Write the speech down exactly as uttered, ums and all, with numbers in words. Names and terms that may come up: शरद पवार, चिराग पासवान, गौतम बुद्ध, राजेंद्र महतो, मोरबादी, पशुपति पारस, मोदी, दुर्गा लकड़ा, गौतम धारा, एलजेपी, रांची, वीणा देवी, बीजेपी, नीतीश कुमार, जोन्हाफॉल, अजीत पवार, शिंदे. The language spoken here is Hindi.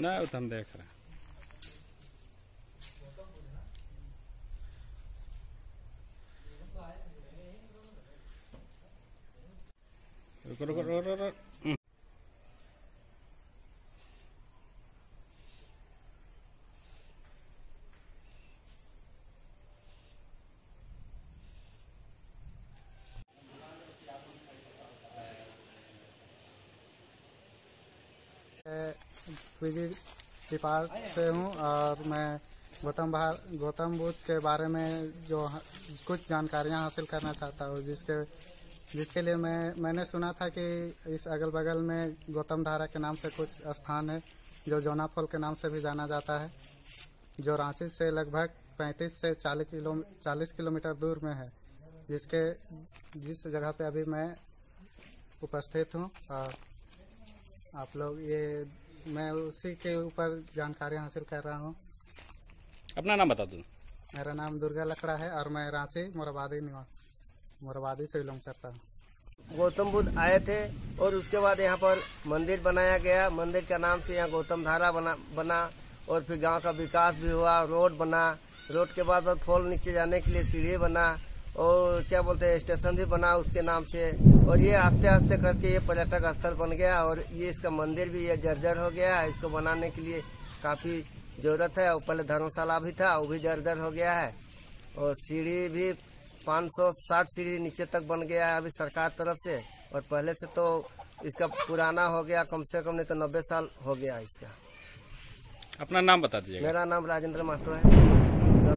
ना वो तो हम देख रहे हैं। रुको रुको रुको रुको विजय विपाल से हूँ और मैं गौतम गौतम बुद्ध के बारे में जो कुछ जानकारियाँ हासिल करना चाहता हूँ, जिसके जिसके लिए मैं मैंने सुना था कि इस अगल बगल में गौतम धारा के नाम से कुछ स्थान है जो जोन्हाफॉल के नाम से भी जाना जाता है, जो रांची से लगभग पैंतीस से चालीस किलो चालीस किलोमीटर दूर में है, जिसके जिस जगह पे अभी मैं उपस्थित हूँ। और आप लोग ये मैं उसी के ऊपर जानकारी हासिल कर रहा हूँ। अपना नाम बता दूँ? मेरा नाम दुर्गा लकड़ा है और मैं रांची मोरबादी निवासी मोरबादी से बिलोंग करता हूँ। गौतम बुद्ध आए थे और उसके बाद यहाँ पर मंदिर बनाया गया। मंदिर का नाम से यहाँ गौतम धारा बना बना और फिर गांव का विकास भी हुआ, रोड बना, रोड के बाद फॉल नीचे जाने के लिए सीढ़ी बना और क्या बोलते हैं स्टेशन भी बना उसके नाम से। और ये आस्ते आस्ते करके ये पर्यटक स्थल बन गया और ये इसका मंदिर भी ये जर्जर हो गया है। इसको बनाने के लिए काफ़ी ज़रूरत है। पहले धर्मशाला भी था, वो भी जर्जर हो गया है और सीढ़ी भी पाँच सौ साठ सीढ़ी नीचे तक बन गया है अभी सरकार तरफ से। और पहले से तो इसका पुराना हो गया, कम से कम नहीं तो नब्बे साल हो गया इसका। अपना नाम बता दीजिए। मेरा नाम राजेंद्र महतो है।